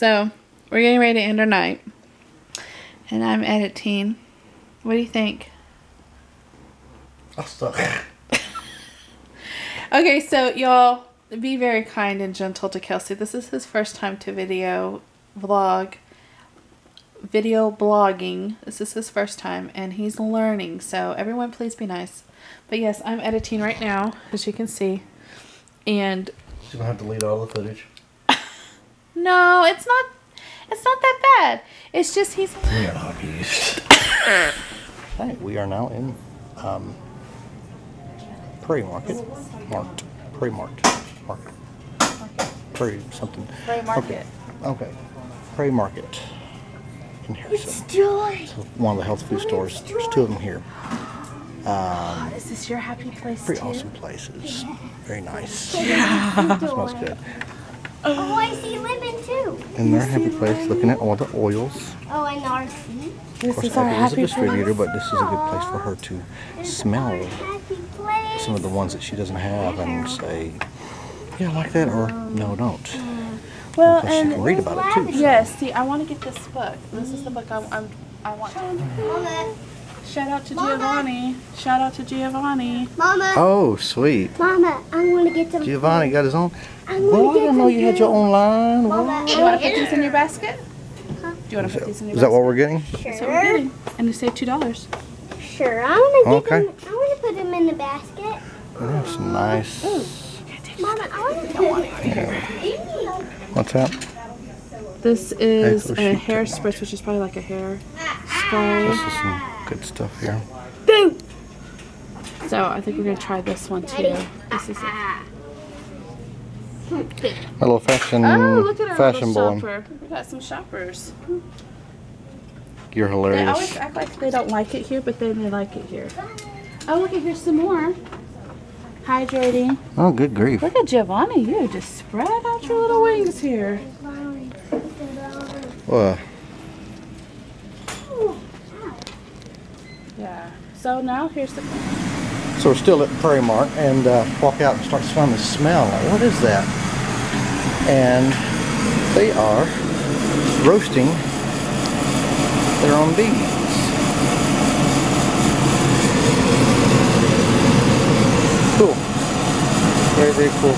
So we're getting ready to end our night, and I'm editing. What do you think? I'll stop. Okay, so y'all, be very kind and gentle to Kelsey. This is his first time to video blogging. This is his first time, and he's learning, so everyone please be nice. But yes, I'm editing right now, as you can see, and she's gonna have to delete all the footage. No, it's not that bad. It's just he's... We are not used. Okay, we are now in Prairie Market. Marked. Prairie Market. Market. Prairie something. Prairie Market. Okay. Okay. Prairie Market. In Harrison. It's one of the health food stores. There's two of them here. Is this your happy place? Pretty awesome places. Very nice. Yeah. Smells good. Oh, I see lemon too. In their happy place, looking at all the oils. Oh, and RC. Of course, Abby is a distributor, but this is a good place for her to smell some of the ones that she doesn't have and say, yeah, like that, or no, don't. Well, and she can read about it too. Yes, see, I want to get this book. This is the book I want to. Shout out to Giovanni. Shout out to Giovanni. Mama. Oh, sweet. Mama, I want to get some. Giovanni got his own. Well, I didn't know you had your own line. Mama, do you want to put these in your basket? Huh? Do you want to put these in your basket? Is that what we're getting? Sure. That's what we're getting. And you saved $2. Sure. I want to get them. I want to put them in the basket. That's nice. Ooh. Mama, I want to put them. What's that? This is a hair spritz, which is probably like a hair spray. This is some good stuff here. Boo! So I think we're going to try this one too. This is it. A little fashion. Oh, look at our fashion shopper. We got some shoppers. You're hilarious. They always act like they don't like it here, but then they like it here. Oh, look at here, some more. Hydrating. Oh, good grief. Look at Giovanni. You just spread out your little wings here. Whoa. Yeah. So now here's the... So we're still at Prairie Mart and walk out and start smelling the smell. Like, what is that? And they are roasting their own beans. Cool. Very, very cool.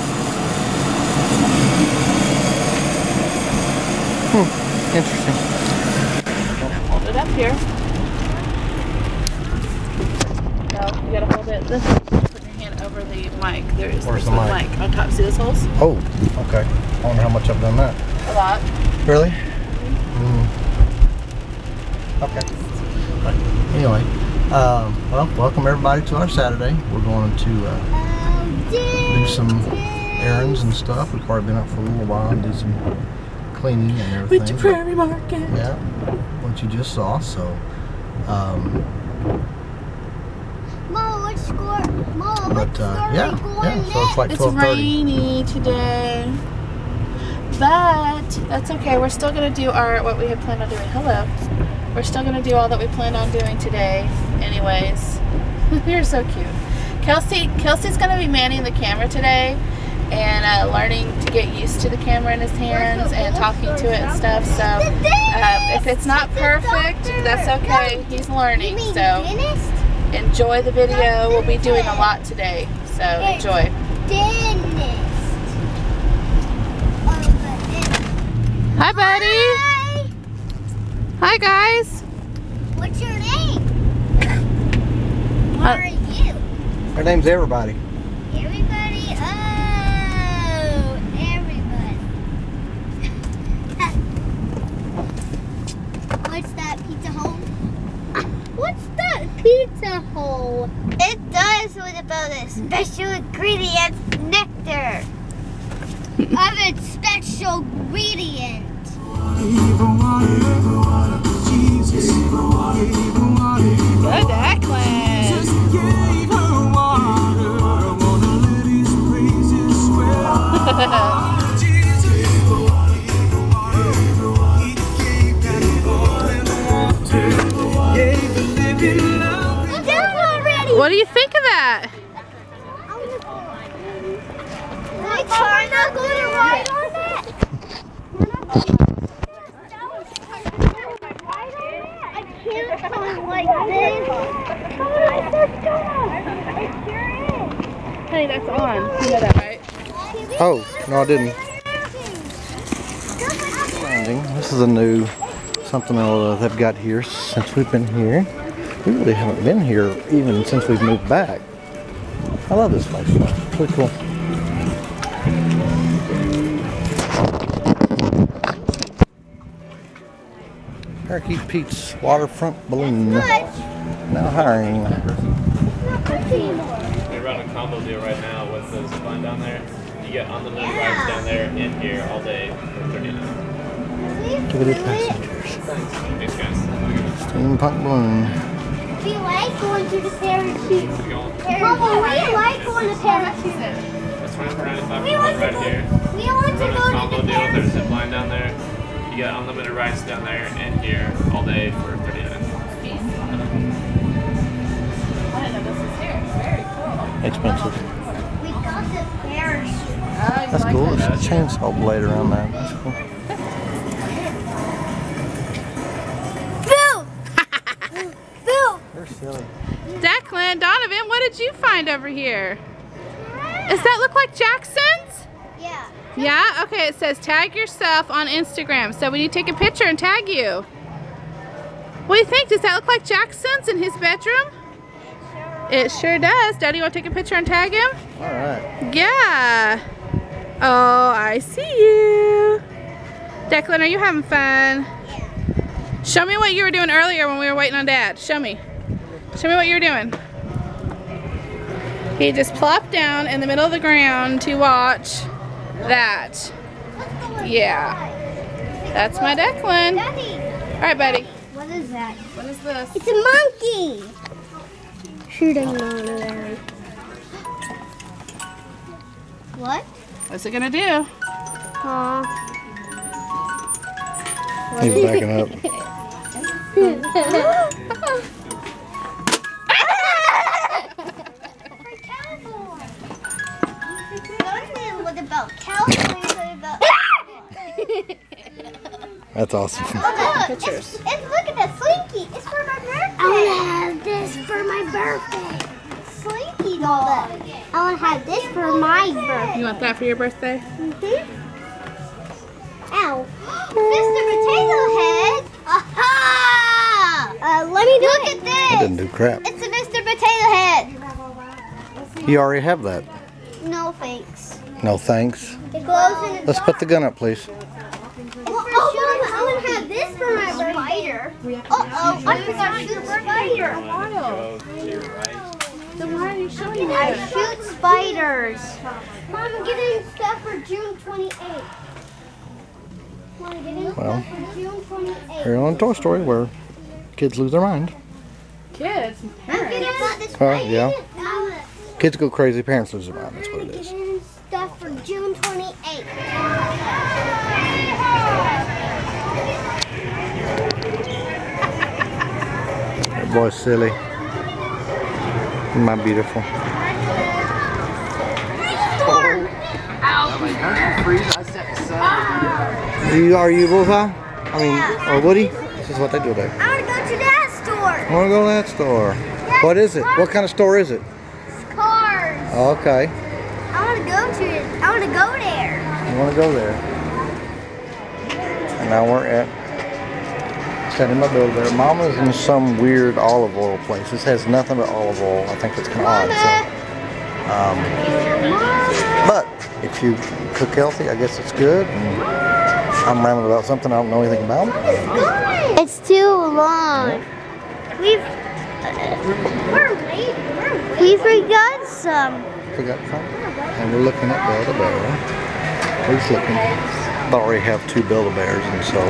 Hmm. Interesting. Hold it up here. You gotta hold it. This put your hand over the mic. There is the mic on top. See those holes? Oh, okay. I wonder how much I've done that. A lot. Really? Mm-hmm. Okay. Right. Anyway, well, welcome everybody to our Saturday. We're going to do some errands and stuff. We've already been out for a little while and do some cleaning and everything. Went to Prairie Market. Yeah, what you just saw. So, but yeah, so it's like 12:30. It's rainy today, but that's okay. We're still gonna do our what we had planned on doing. Hello, we're still gonna do all that we planned on doing today. Anyways, you're so cute. Kelsey's gonna be manning the camera today and learning to get used to the camera in his hands and talking to it and stuff. So if it's not perfect, that's okay. He's learning. So. Enjoy the video. We'll be doing a lot today, so enjoy. Hi, buddy. Hi, guys. What's your name? What are you? Her name's Everybody. Everybody? Oh, everybody. What's that, pizza hole? What's that pizza hole? It does with about a special ingredient nectar. Of its special ingredient. Go Declan. What do you think of that? We're not going to ride on it. Oh, no I didn't. Landing. This is a new something they've got here since we've been here. We really haven't been here even since we've moved back. I love this place. It's really cool. Parakeet Pete's Waterfront Balloon. Now hiring. They run a combo deal right now with those fun down there. You get on the moon rides down there and here all day for $39. Give it to passengers. Thanks guys. Steampunk balloon. We like going to the parachute. Papa, we like going to the parachute. That's $24.95 right here. We want to go to the parachute. There's a zip line down there. You got unlimited rides down there and here all day for $39. I didn't know this was here. Very cool. Expensive. We got the parachute. That's cool. There's a chainsaw blade around that. That's cool. Declan, Donovan, what did you find over here? Does that look like Jackson's? Yeah. Yeah? Okay, it says tag yourself on Instagram. So we need to take a picture and tag you. What do you think? Does that look like Jackson's in his bedroom? It sure does. Daddy, you want to take a picture and tag him? All right. Yeah. Oh, I see you. Declan, are you having fun? Yeah. Show me what you were doing earlier when we were waiting on Dad. Show me. Show me what you're doing. He just plopped down in the middle of the ground to watch that. Yeah. That's my Declan. Alright, buddy. What is that? What is this? It's a monkey! Shooting monkey. What? What's it gonna do? Aw. He's backing up. That's awesome. Oh, look, it's look at that Slinky. It's for my birthday. I want to have this for my birthday. Slinky doll. I want to have this for my birthday. You want that for your birthday? Mm-hmm. Ow. Mr. Potato Head. Aha! Let me do look it. At this. I didn't do crap. It's a Mr. Potato Head. You already have that. No thanks. No thanks. It glows in the Let's put the gun up, please. I'm gonna have this for my spider. Uh-oh, I forgot to shoot the spider. Then why are you shooting me? I shoot spiders. Mom, I'm getting stuff for June 28th. Mom, I'm getting stuff for June 28th. Here on Toy Story where kids lose their mind. Kids? Parents? Yeah. Kids go crazy, parents lose their mind. That's what it is. I'm getting stuff for June 28th. That boy's silly. My beautiful. Are you Bullseye? I mean, or Woody? This is what they do there. I want to go to that store. I want to go to that store. That's what is it? What kind of store is it? It's Cars. Okay. I want to go to it. I want to go there. You want to go there. And now we're at setting up over there. Mama's in some weird olive oil place. This has nothing but olive oil. I think it's kind of odd. So, but if you cook healthy, I guess it's good. And I'm rambling about something I don't know anything about. It's too long. We forgot some. Forgot some? And we're looking at Build a Bear. We're just looking. I already have 2 Build a Bears, and so.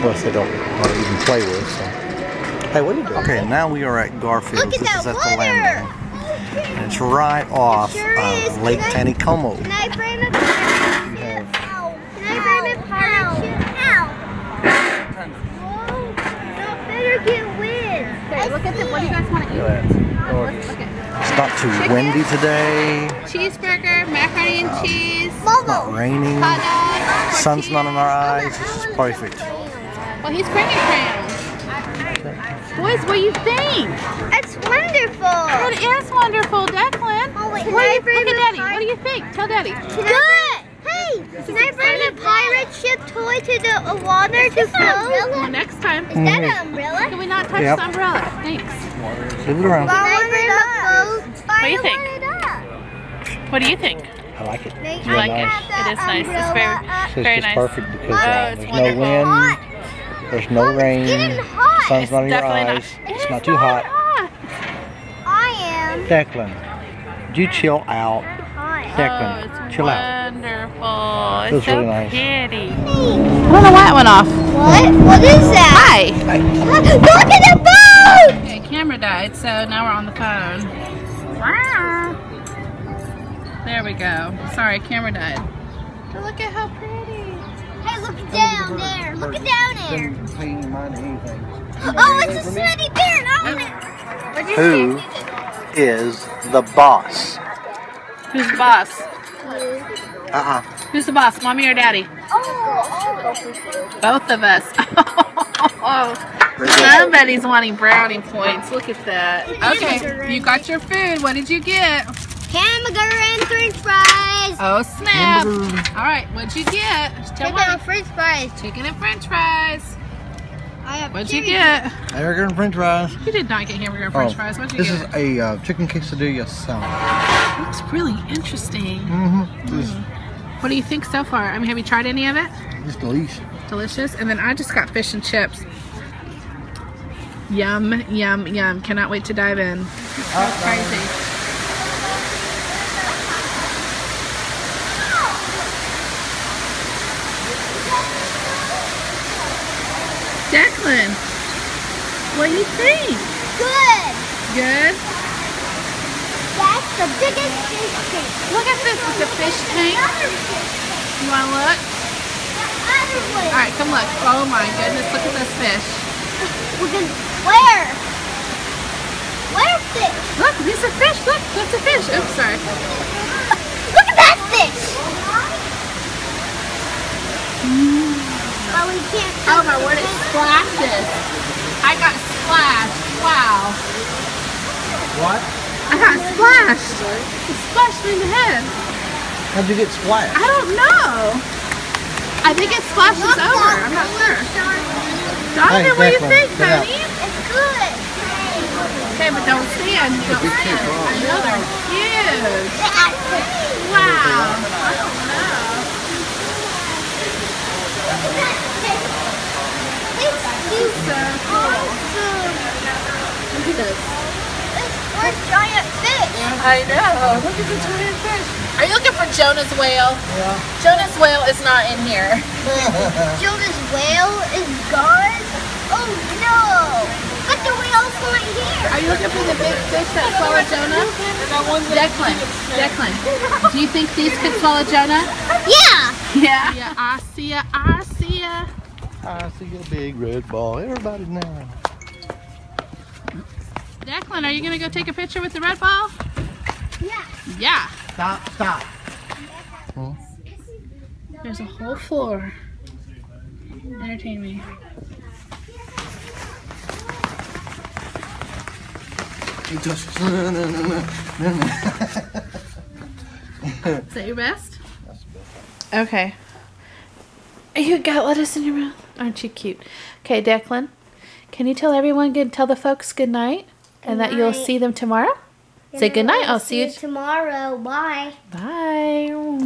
Plus they don't want to even play with, so. Hey, what are you doing? Okay, now we are at Garfield's. Look at this is at the landing. And it's right off Lake Tanecomo. Can I frame a parachute? Ow. Can I frame a parachute? Ow. That better get wind. Okay, look at the, what do you guys want to eat? Look at it's not too chicken. Windy today. Cheeseburger, macaroni and cheese. It's not raining. Hot dog. Sun's not in our eyes. This is perfect. Well, he's bringing crayons. Boys, what do you think? It's wonderful. It is wonderful, Declan. Oh, wait, look at Daddy. What do you think? Tell Daddy. Good. Hey, can I bring a pirate ship toy to the water to float? Next time. Is that an umbrella? Can we not touch the umbrella? Thanks. Move it around. What do you think? What do you think? I like it. It's really nice. It is nice. It's very nice. It's perfect because there's no wind. There's no rain. The sun's not in your eyes. It's not too hot. I am. Declan, you chill out. Declan, chill out. Wonderful. It's so pretty. I don't know why it went off. What? What is that? Hi. Look at the boat! Okay, camera died, so now we're on the phone. Wow. There we go. Sorry, camera died. But look at how pretty. Hey, look down there. Look down there. Oh, it's a sweaty bear. Who is the boss? Who's the boss? Who's the boss, Mommy or Daddy? Oh. Both of us. Somebody's wanting brownie points. Look at that. Okay, you got your food. What did you get? Hamburger and french fries. Oh, snap. Alright, what'd you get? Chicken and french fries. Chicken and french fries. What'd you get? Hamburger and french fries. You did not get hamburger and french fries. What'd you get? This is a chicken quesadilla salad. Looks really interesting. What do you think so far? I mean, have you tried any of it? It's delicious. Delicious? And then I just got fish and chips. Yum, yum, yum. Cannot wait to dive in. It's so crazy. Declan, what do you think? Good. Good? That's the biggest fish tank. Look at this, it's a fish tank. You want to look? Alright, come look. Oh my goodness, look at this fish. Where? Where fish? Look, these are fish. Look, that's a fish. Oops, sorry. Look at that fish. Oh, we can't. Oh my word, it splashes. I got splashed. Wow. What? I got splashed. It splashed me in the head. How'd you get splashed? I don't know. I think it splashes over. I'm not sure. Donovan, what do you think, honey? It's good. Okay, but don't stand. Don't stand. I know they're huge. Wow. I don't know. Look at this. We're giant fish. I know. Look at the giant fish. Are you looking for Jonah's whale? Yeah. Jonah's whale is not in here. Jonah's whale is gone? Oh no. But the whale's not here. Are you looking for the big fish that swallowed Jonah? Declan. Declan. Do you think these could swallow Jonah? Yeah. Yeah. Yeah. I see ya. I see ya. I see a big red ball. Everybody now. Declan, are you going to go take a picture with the red ball? Yeah. Yeah. Stop, stop. Huh? There's a whole floor. Entertain me. Is that your best? That's the best. Okay. You got lettuce in your mouth. Aren't you cute? Okay, Declan, can you tell everyone, tell the folks good night and that you'll see them tomorrow? Say good night. I'll see you tomorrow. Bye. Bye.